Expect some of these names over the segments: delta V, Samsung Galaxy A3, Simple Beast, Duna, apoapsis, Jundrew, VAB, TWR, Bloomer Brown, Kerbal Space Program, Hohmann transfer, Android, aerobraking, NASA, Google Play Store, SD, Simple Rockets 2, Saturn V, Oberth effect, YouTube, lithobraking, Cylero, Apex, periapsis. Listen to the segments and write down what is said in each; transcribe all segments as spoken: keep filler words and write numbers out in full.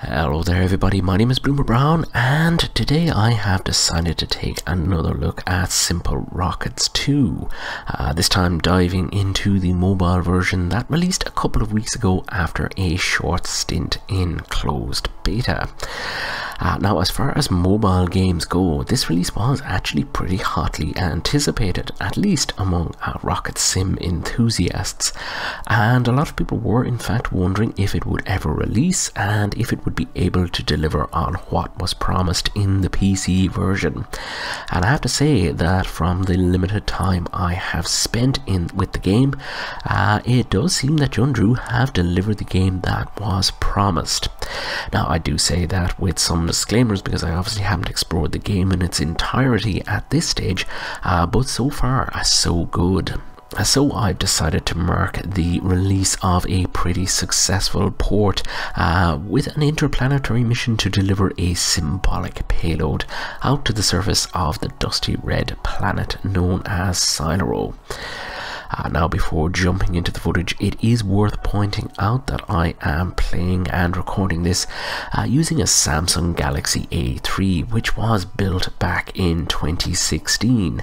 Hello there everybody, my name is Bloomer Brown and today I have decided to take another look at Simple Rockets two, uh, this time diving into the mobile version that released a couple of weeks ago after a short stint in closed beta. Uh, now as far as mobile games go, this release was actually pretty hotly anticipated, at least among uh, rocket sim enthusiasts, and a lot of people were in fact wondering if it would ever release and if it would be able to deliver on what was promised in the P C version. And I have to say that from the limited time I have spent in with the game, uh, it does seem that Jundrew have delivered the game that was promised. Now I do say that with some disclaimers because I obviously haven't explored the game in its entirety at this stage, uh, but so far so good. So I've decided to mark the release of a pretty successful port uh, with an interplanetary mission to deliver a symbolic payload out to the surface of the dusty red planet known as Cylero. Uh, now before jumping into the footage, it is worth pointing out that I am playing and recording this uh, using a Samsung Galaxy A three, which was built back in twenty sixteen,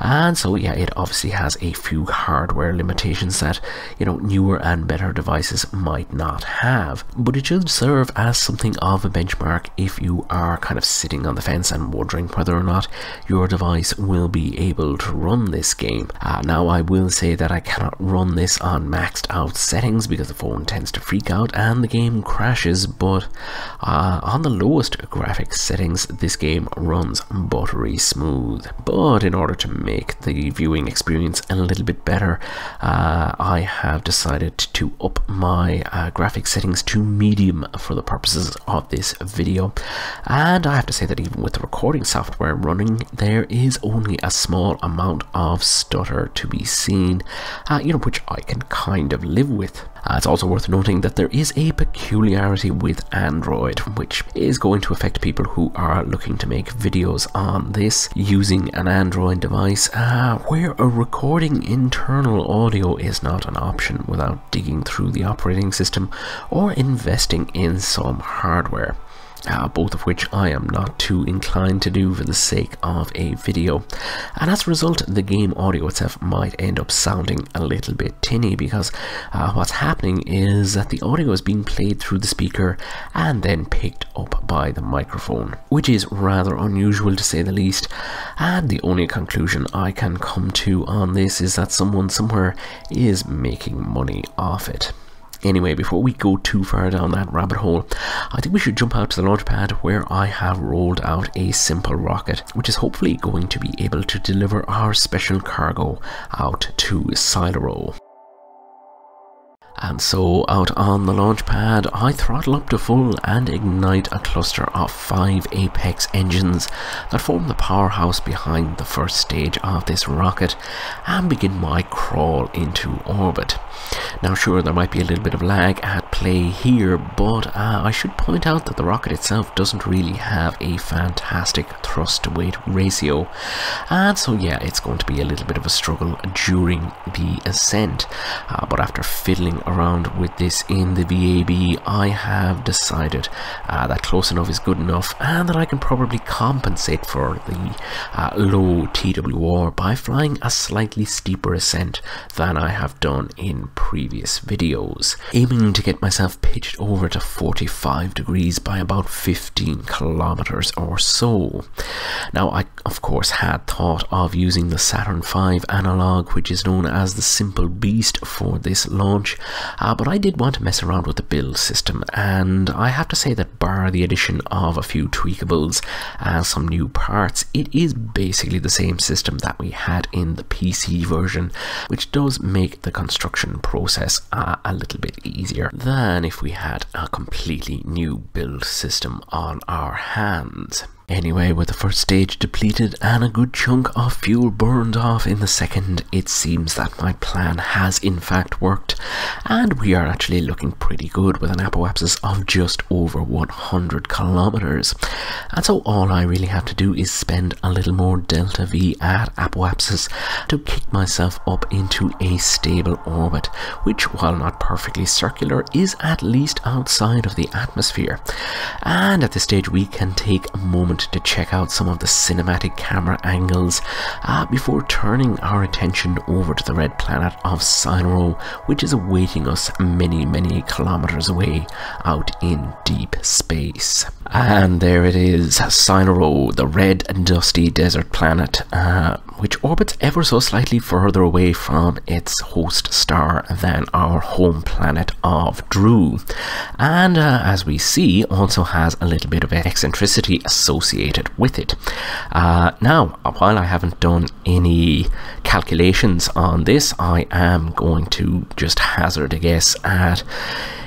and so yeah, it obviously has a few hardware limitations that, you know, newer and better devices might not have, but it should serve as something of a benchmark if you are kind of sitting on the fence and wondering whether or not your device will be able to run this game. Uh, now I will say that I cannot run this on maxed out settings because the phone tends to freak out and the game crashes, but uh, on the lowest graphics settings this game runs buttery smooth. But in order to make the viewing experience a little bit better, uh, I have decided to up my uh, graphic settings to medium for the purposes of this video, and I have to say that even with the recording software running, there is only a small amount of stutter to be seen. Uh, you know, which I can kind of live with. Uh, it's also worth noting that there is a peculiarity with Android, which is going to affect people who are looking to make videos on this using an Android device, uh, where a recording internal audio is not an option without digging through the operating system or investing in some hardware. Uh, both of which I am not too inclined to do for the sake of a video, and as a result the game audio itself might end up sounding a little bit tinny, because uh, what's happening is that the audio is being played through the speaker and then picked up by the microphone, which is rather unusual to say the least. And the only conclusion I can come to on this is that someone somewhere is making money off it. Anyway, before we go too far down that rabbit hole, I think we should jump out to the launch pad where I have rolled out a simple rocket, which is hopefully going to be able to deliver our special cargo out to Cylero. And so out on the launch pad, I throttle up to full and ignite a cluster of five Apex engines that form the powerhouse behind the first stage of this rocket and begin my crawl into orbit. Now sure, there might be a little bit of lag at play here, but uh, I should point out that the rocket itself doesn't really have a fantastic thrust to weight ratio, and so yeah, it's going to be a little bit of a struggle during the ascent, uh, but after fiddling around with this in the V A B, I have decided uh, that close enough is good enough and that I can probably compensate for the uh, low T W R by flying a slightly steeper ascent than I have done in previous videos, aiming to get myself pitched over to forty-five degrees by about fifteen kilometers or so. Now I of course had thought of using the Saturn five analog, which is known as the Simple Beast, for this launch. Uh, but I did want to mess around with the build system, and I have to say that bar the addition of a few tweakables and some new parts, it is basically the same system that we had in the P C version, which does make the construction process uh, a little bit easier than if we had a completely new build system on our hands. Anyway, with the first stage depleted and a good chunk of fuel burned off in the second, it seems that my plan has in fact worked, and we are actually looking pretty good with an apoapsis of just over one hundred kilometers. And so all I really have to do is spend a little more delta V at apoapsis to kick myself up into a stable orbit, which, while not perfectly circular, is at least outside of the atmosphere. And at this stage we can take a moment to check out some of the cinematic camera angles uh, before turning our attention over to the red planet of Cylero, which is awaiting us many many kilometers away out in deep space. And there it is, Cylero, the red and dusty desert planet, uh, which orbits ever so slightly further away from its host star than our home planet of Drew, and uh, as we see, also has a little bit of eccentricity associated with it. Uh, now, while I haven't done any calculations on this, I am going to just hazard a guess at,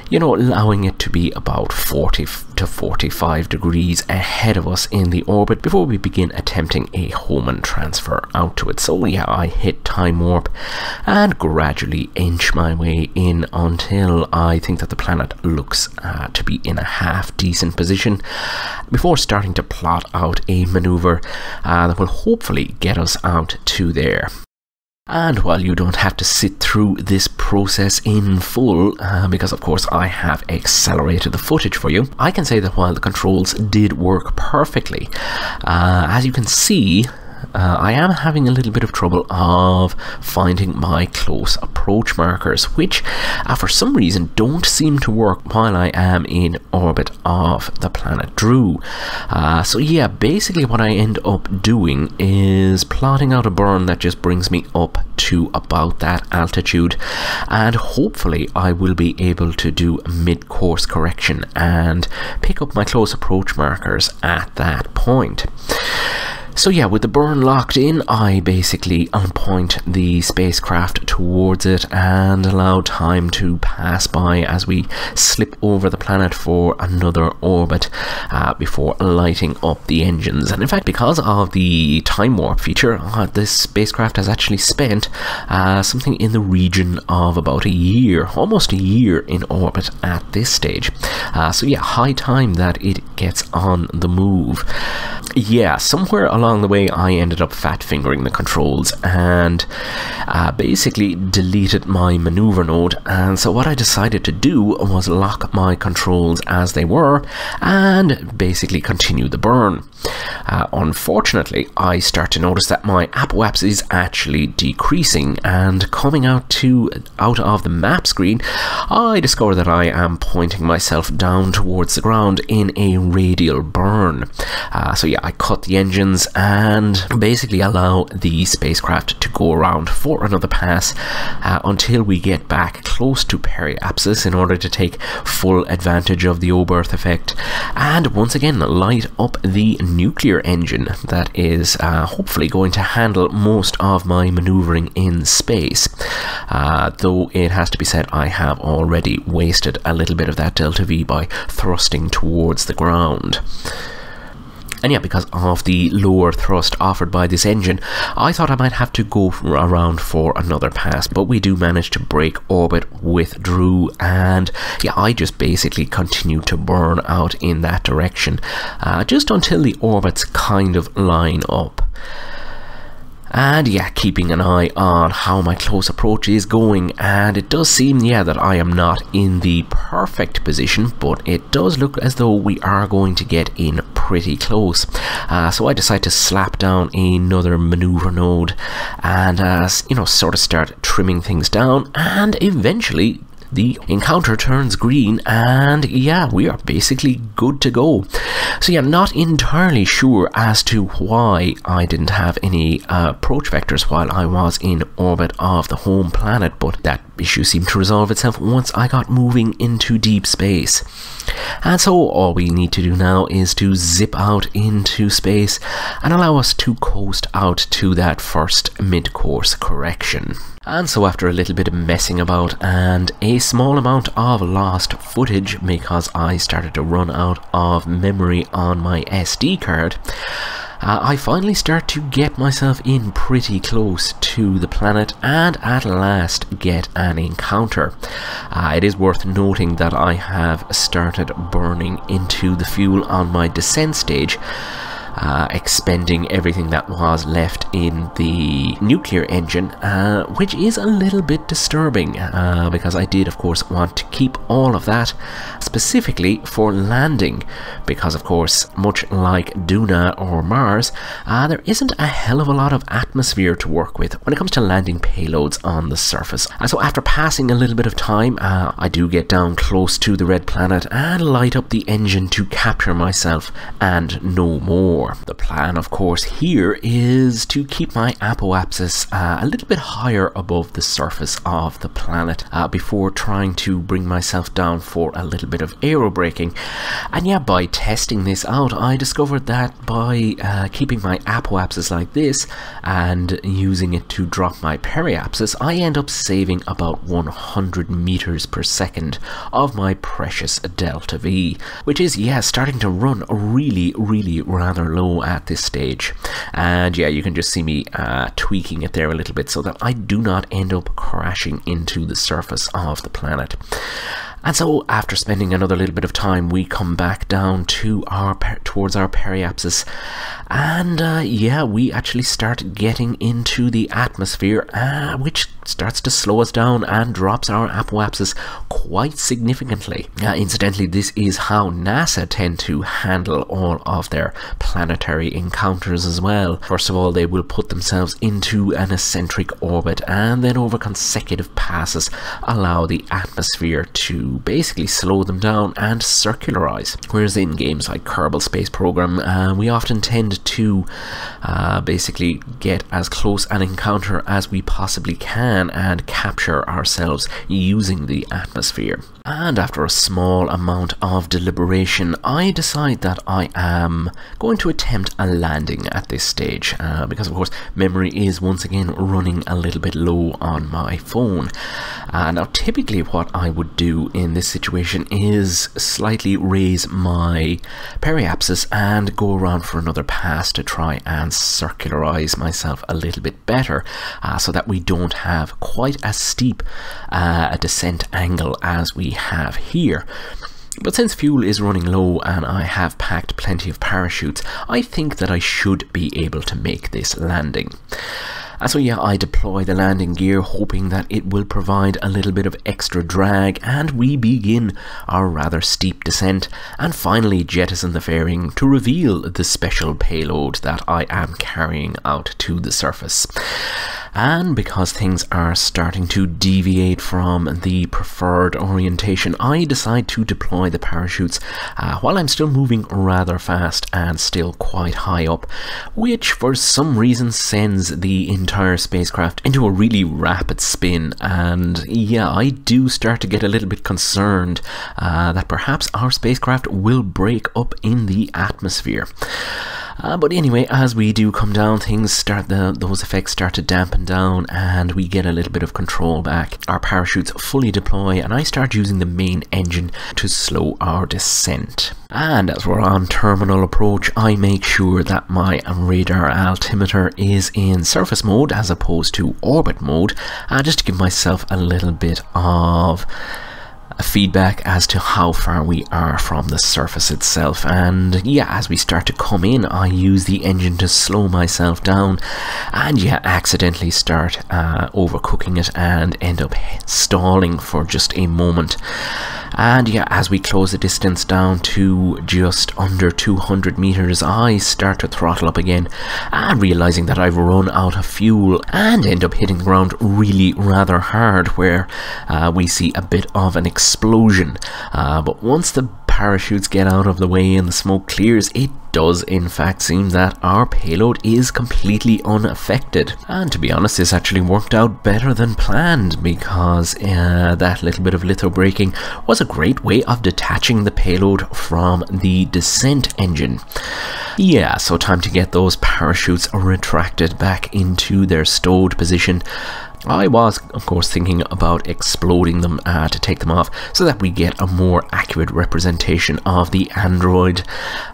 you know, allowing it to be about forty to forty-five degrees ahead of us in the orbit before we begin attempting a Hohmann transfer out to it. So yeah, I hit time warp and gradually inch my way in until I think that the planet looks uh, to be in a half decent position before starting to plot out a maneuver uh, that will hopefully get us out to there. And while you don't have to sit through this process in full, uh, because of course I have accelerated the footage for you, I can say that while the controls did work perfectly, uh, as you can see, Uh, I am having a little bit of trouble of finding my close approach markers, which uh, for some reason don't seem to work while I am in orbit of the planet Drew. Uh, so yeah, basically what I end up doing is plotting out a burn that just brings me up to about that altitude, and hopefully I will be able to do mid-course correction and pick up my close approach markers at that point. So yeah, with the burn locked in, I basically point the spacecraft towards it and allow time to pass by as we slip over the planet for another orbit uh, before lighting up the engines. And in fact, because of the time warp feature, uh, this spacecraft has actually spent uh, something in the region of about a year, almost a year in orbit at this stage. Uh, so yeah, high time that it gets on the move. Yeah, somewhere along the way I ended up fat fingering the controls and uh, basically deleted my maneuver node, and so what I decided to do was lock my controls as they were and basically continue the burn. Uh, unfortunately, I start to notice that my apoapsis is actually decreasing, and coming out to out of the map screen I discover that I am pointing myself down towards the ground in a radial burn. Uh, so yeah, I cut the engines and basically allow the spacecraft to go around for another pass uh, until we get back close to periapsis in order to take full advantage of the Oberth effect and once again light up the nuclear engine that is uh, hopefully going to handle most of my maneuvering in space. Uh, though it has to be said, I have already wasted a little bit of that delta V by thrusting towards the ground. And yeah, because of the lower thrust offered by this engine, I thought I might have to go around for another pass, but we do manage to break orbit with Drew, and yeah, I just basically continue to burn out in that direction, uh, just until the orbits kind of line up. And yeah, keeping an eye on how my close approach is going, and it does seem, yeah, that I am not in the perfect position, but it does look as though we are going to get in pretty close. Uh, so I decide to slap down another maneuver node and, uh, you know, sort of start trimming things down, and eventually the encounter turns green, and yeah, we are basically good to go. So yeah, not entirely sure as to why I didn't have any uh, approach vectors while I was in orbit of the home planet, but that issue seemed to resolve itself once I got moving into deep space. And so all we need to do now is to zip out into space and allow us to coast out to that first mid-course correction. And so after a little bit of messing about and a small amount of lost footage because I started to run out of memory on my S D card, uh, I finally start to get myself in pretty close to the planet and at last get an encounter. Uh, it is worth noting that I have started burning into the fuel on my descent stage, Uh, expending everything that was left in the nuclear engine, uh, which is a little bit disturbing, uh, because I did of course want to keep all of that specifically for landing, because of course, much like Duna or Mars, uh, there isn't a hell of a lot of atmosphere to work with when it comes to landing payloads on the surface. And so after passing a little bit of time, uh, I do get down close to the red planet and light up the engine to capture myself and no more. The plan, of course, here is to keep my apoapsis uh, a little bit higher above the surface of the planet uh, before trying to bring myself down for a little bit of aerobraking. And yeah, by testing this out, I discovered that by uh, keeping my apoapsis like this and using it to drop my periapsis, I end up saving about one hundred meters per second of my precious delta V, which is, yeah, starting to run really, really rather low at this stage. And yeah, you can just see me uh, tweaking it there a little bit so that I do not end up crashing into the surface of the planet. And so after spending another little bit of time, we come back down to our towards our periapsis, and uh, yeah, we actually start getting into the atmosphere, uh, which starts to slow us down and drops our apoapsis quite significantly. Uh, incidentally, this is how NASA tend to handle all of their planetary encounters as well. First of all, they will put themselves into an eccentric orbit, and then over consecutive passes allow the atmosphere to basically slow them down and circularize. Whereas in games like Kerbal Space Program, uh, we often tend to uh, basically get as close an encounter as we possibly can and capture ourselves using the atmosphere. And after a small amount of deliberation, I decide that I am going to attempt a landing at this stage, uh, because of course memory is once again running a little bit low on my phone. Uh, now typically what I would do in this situation is slightly raise my periapsis and go around for another pass to try and circularize myself a little bit better, uh, so that we don't have quite as steep uh, a descent angle as we have here. But since fuel is running low and I have packed plenty of parachutes, I think that I should be able to make this landing. And so yeah, I deploy the landing gear, hoping that it will provide a little bit of extra drag, and we begin our rather steep descent and finally jettison the fairing to reveal the special payload that I am carrying out to the surface. And because things are starting to deviate from the preferred orientation, I decide to deploy the parachutes uh, while I'm still moving rather fast and still quite high up, which for some reason sends the entire spacecraft into a really rapid spin. And yeah, I do start to get a little bit concerned uh, that perhaps our spacecraft will break up in the atmosphere. Uh, but anyway, as we do come down, things start the, those effects start to dampen down and we get a little bit of control back. Our parachutes fully deploy and I start using the main engine to slow our descent. And as we're on terminal approach, I make sure that my radar altimeter is in surface mode as opposed to orbit mode, uh, just to give myself a little bit of feedback as to how far we are from the surface itself. And yeah, as we start to come in, I use the engine to slow myself down and yeah, accidentally start uh, overcooking it and end up stalling for just a moment. And yeah, as we close the distance down to just under two hundred meters, I start to throttle up again and realizing that I've run out of fuel and end up hitting the ground really rather hard, where uh, we see a bit of an explosion. Uh, but once the parachutes get out of the way and the smoke clears, it does in fact seem that our payload is completely unaffected. And to be honest, this actually worked out better than planned, because uh, that little bit of lithobraking was a great way of detaching the payload from the descent engine. Yeah, so time to get those parachutes retracted back into their stowed position I was, of course, thinking about exploding them uh, to take them off so that we get a more accurate representation of the android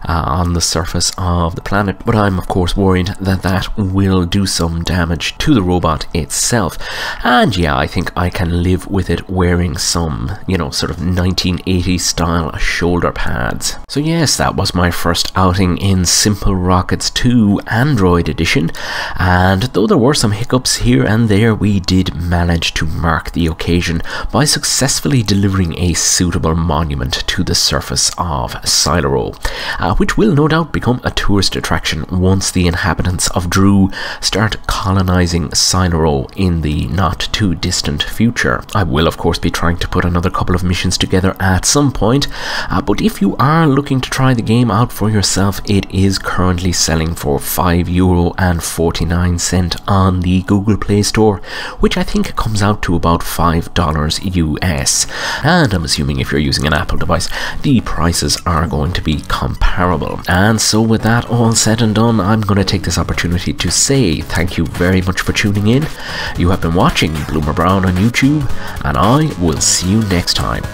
uh, on the surface of the planet, but I'm, of course, worried that that will do some damage to the robot itself. And yeah, I think I can live with it wearing some, you know, sort of nineteen eighties style shoulder pads. So yes, that was my first outing in Simple Rockets two Android Edition, and though there were some hiccups here and there, we did manage to mark the occasion by successfully delivering a suitable monument to the surface of Cylero, uh, which will no doubt become a tourist attraction once the inhabitants of Drew start colonizing Cylero in the not too distant future. I will, of course, be trying to put another couple of missions together at some point, uh, but if you are looking to try the game out for yourself, it is currently selling for five euro and forty-nine cents on the Google Play Store, which I think comes out to about five dollars U S, and I'm assuming if you're using an Apple device the prices are going to be comparable. And so with that all said and done, I'm going to take this opportunity to say thank you very much for tuning in. You have been watching Bloomer Brown on YouTube, and I will see you next time.